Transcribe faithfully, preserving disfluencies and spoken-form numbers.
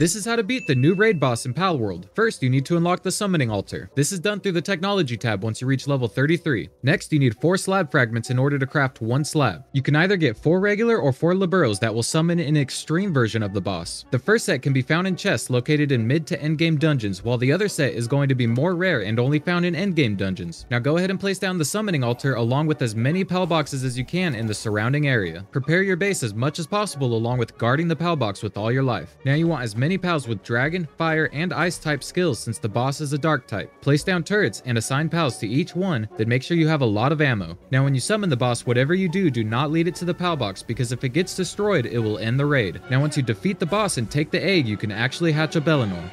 This is how to beat the new raid boss in Palworld. First, you need to unlock the summoning altar. This is done through the technology tab once you reach level thirty-three. Next, you need four slab fragments in order to craft one slab. You can either get four regular or four liberos that will summon an extreme version of the boss. The first set can be found in chests located in mid to end game dungeons, while the other set is going to be more rare and only found in end game dungeons. Now go ahead and place down the summoning altar along with as many pal boxes as you can in the surrounding area. Prepare your base as much as possible along with guarding the pal box with all your life. Now you want as many pals with dragon, fire, and ice type skills since the boss is a dark type. Place down turrets and assign pals to each one, then make sure you have a lot of ammo. Now when you summon the boss, whatever you do, do not lead it to the pal box because if it gets destroyed, it will end the raid. Now once you defeat the boss and take the egg, you can actually hatch a Bellanoir.